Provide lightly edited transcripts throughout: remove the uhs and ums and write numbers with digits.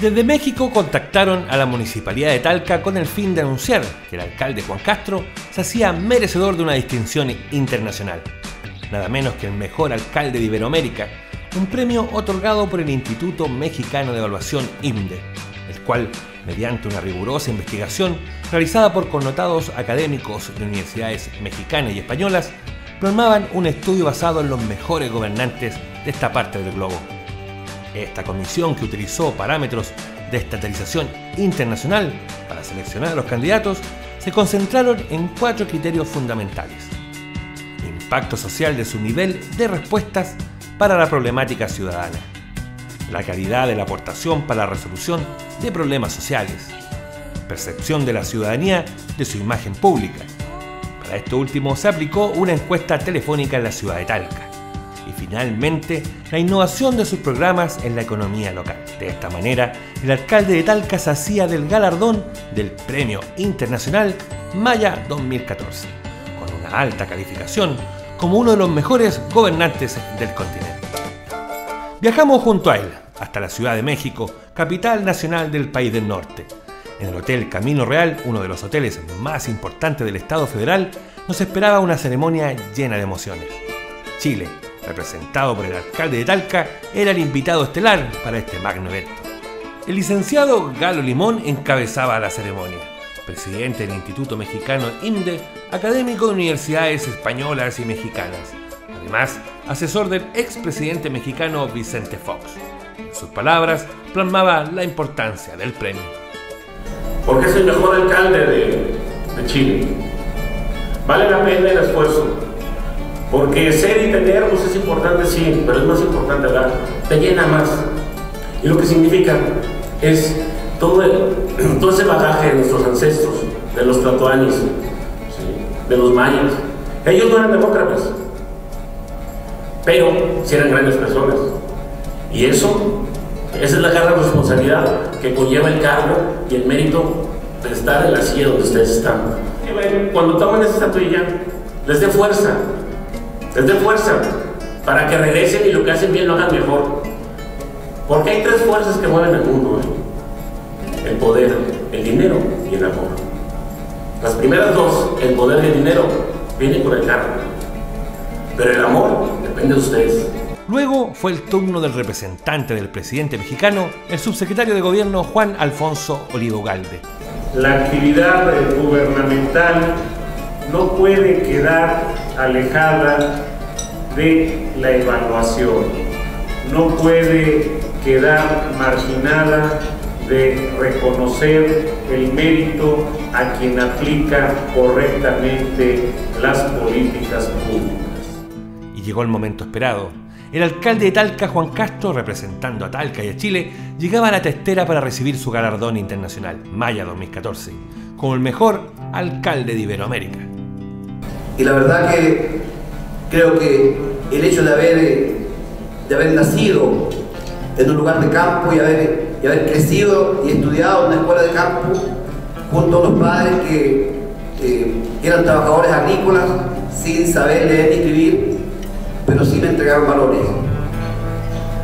Desde México contactaron a la Municipalidad de Talca con el fin de anunciar que el alcalde Juan Castro se hacía merecedor de una distinción internacional, nada menos que el mejor alcalde de Iberoamérica, un premio otorgado por el Instituto Mexicano de Evaluación IMDE, el cual, mediante una rigurosa investigación realizada por connotados académicos de universidades mexicanas y españolas, plasmaban un estudio basado en los mejores gobernantes de esta parte del globo. Esta comisión, que utilizó parámetros de estatalización internacional para seleccionar a los candidatos, se concentraron en 4 criterios fundamentales: impacto social de su nivel de respuestas para la problemática ciudadana, la calidad de la aportación para la resolución de problemas sociales, percepción de la ciudadanía de su imagen pública. Para esto último se aplicó una encuesta telefónica en la ciudad de Talca. Y finalmente, la innovación de sus programas en la economía local. De esta manera, el alcalde de Talca se hacía del galardón del Premio Internacional Maya 2014, con una alta calificación como uno de los mejores gobernantes del continente. Viajamos junto a él hasta la Ciudad de México, capital nacional del país del norte. En el Hotel Camino Real, uno de los hoteles más importantes del Estado Federal, nos esperaba una ceremonia llena de emociones. Chile, representado por el alcalde de Talca, era el invitado estelar para este magno evento. El licenciado Galo Limón encabezaba la ceremonia, presidente del Instituto Mexicano IMDE, académico de universidades españolas y mexicanas, además asesor del expresidente mexicano Vicente Fox. En sus palabras plasmaba la importancia del premio. Porque es el mejor alcalde de Chile. Vale la pena el esfuerzo. Porque ser y tener, pues es importante, sí, pero es más importante dar. Te llena más. Y lo que significa es todo ese bagaje de nuestros ancestros, de los tlatoanis, ¿sí?, de los mayas. Ellos no eran demócratas, pero sí eran grandes personas. Y eso, esa es la gran responsabilidad que conlleva el cargo y el mérito de estar en la silla donde ustedes están. Cuando tomen esa estatuilla, les dé fuerza. Les dé fuerza para que regresen y lo que hacen bien lo hagan mejor. Porque hay 3 fuerzas que mueven el mundo: el poder, el dinero y el amor. Las primeras 2, el poder y el dinero, vienen con el cargo. Pero el amor depende de ustedes. Luego fue el turno del representante del presidente mexicano, el subsecretario de Gobierno Juan Alfonso Olivo Galde. La actividad gubernamental no puede quedar alejada de la evaluación, no puede quedar marginada de reconocer el mérito a quien aplica correctamente las políticas públicas. Y llegó el momento esperado. El alcalde de Talca, Juan Castro, representando a Talca y a Chile, llegaba a la testera para recibir su galardón internacional, Maya 2014, como el mejor alcalde de Iberoamérica. Y la verdad que creo que el hecho de haber nacido en un lugar de campo y haber crecido y estudiado en una escuela de campo junto a unos padres que eran trabajadores agrícolas sin saber leer ni escribir, pero sí me entregaron valores.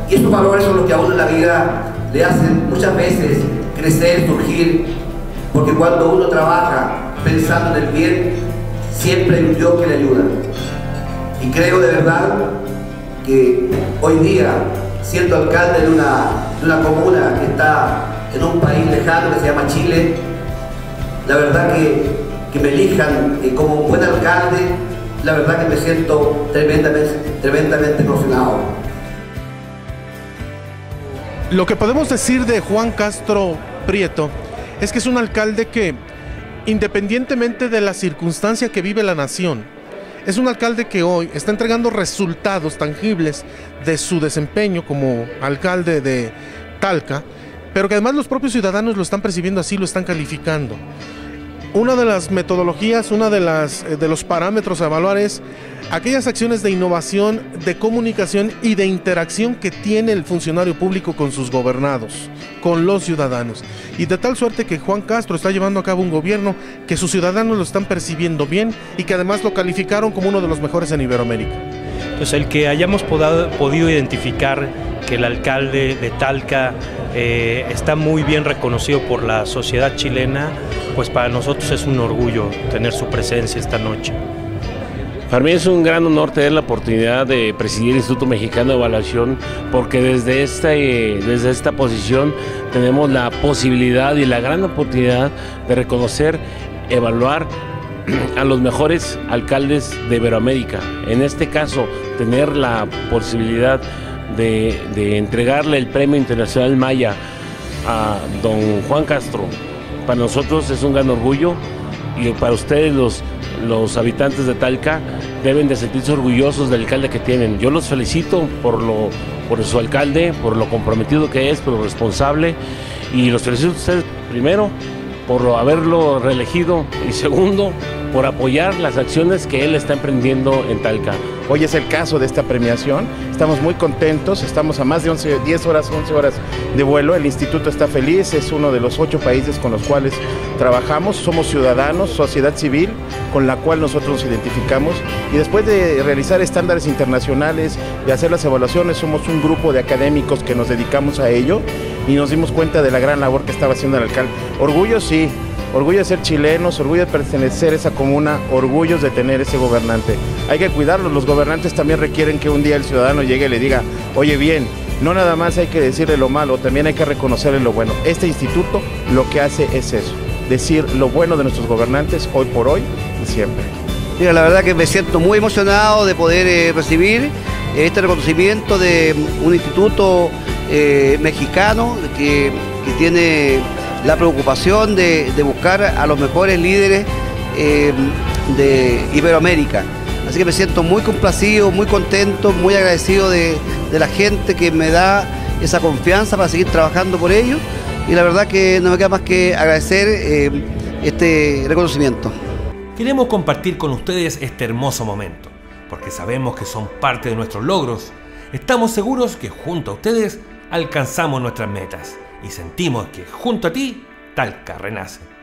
Y esos valores son los que a uno en la vida le hacen muchas veces crecer, surgir, porque cuando uno trabaja pensando en el bien, siempre hay un Dios que le ayuda. Y creo de verdad que hoy día, siendo alcalde de una comuna que está en un país lejano que se llama Chile, la verdad que me elijan como un buen alcalde, la verdad que me siento tremendamente emocionado. Lo que podemos decir de Juan Castro Prieto es que es un alcalde que, independientemente de la circunstancia que vive la nación, es un alcalde que hoy está entregando resultados tangibles de su desempeño como alcalde de Talca, pero que además los propios ciudadanos lo están percibiendo así, lo están calificando. Una de las metodologías, una de los parámetros a evaluar es aquellas acciones de innovación, de comunicación y de interacción que tiene el funcionario público con sus gobernados, con los ciudadanos. Y de tal suerte que Juan Castro está llevando a cabo un gobierno que sus ciudadanos lo están percibiendo bien y que además lo calificaron como uno de los mejores en Iberoamérica. Entonces, el que hayamos podido identificar que el alcalde de Talca está muy bien reconocido por la sociedad chilena, pues para nosotros es un orgullo tener su presencia esta noche. Para mí es un gran honor tener la oportunidad de presidir el Instituto Mexicano de Evaluación, porque desde esta posición tenemos la posibilidad y la gran oportunidad de reconocer, evaluar a los mejores alcaldes de Iberoamérica. En este caso, tener la posibilidad de entregarle el Premio Internacional Maya a don Juan Castro, para nosotros es un gran orgullo, y para ustedes los habitantes de Talca deben de sentirse orgullosos del alcalde que tienen. Yo los felicito por su alcalde, por lo comprometido que es, por lo responsable, y los felicito a ustedes primero por haberlo reelegido y segundo por apoyar las acciones que él está emprendiendo en Talca. Hoy es el caso de esta premiación, estamos muy contentos, estamos a más de 11 horas de vuelo, el instituto está feliz, es uno de los 8 países con los cuales trabajamos, somos ciudadanos, sociedad civil, con la cual nosotros nos identificamos, y después de realizar estándares internacionales, de hacer las evaluaciones, somos un grupo de académicos que nos dedicamos a ello, y nos dimos cuenta de la gran labor que estaba haciendo el alcalde. Orgullo sí, orgullo de ser chilenos, orgullo de pertenecer a esa comuna, orgullos de tener ese gobernante. Hay que cuidarlos, los gobernantes también requieren que un día el ciudadano llegue y le diga, oye bien, no nada más hay que decirle lo malo, también hay que reconocerle lo bueno. Este instituto lo que hace es eso, decir lo bueno de nuestros gobernantes hoy por hoy y siempre. Mira, la verdad que me siento muy emocionado de poder recibir este reconocimiento de un instituto mexicano que tiene la preocupación de buscar a los mejores líderes de Iberoamérica. Así que me siento muy complacido, muy contento, muy agradecido de la gente que me da esa confianza para seguir trabajando por ello, y la verdad que no me queda más que agradecer este reconocimiento. Queremos compartir con ustedes este hermoso momento, porque sabemos que son parte de nuestros logros. Estamos seguros que junto a ustedes alcanzamos nuestras metas. Y sentimos que junto a ti, Talca renace.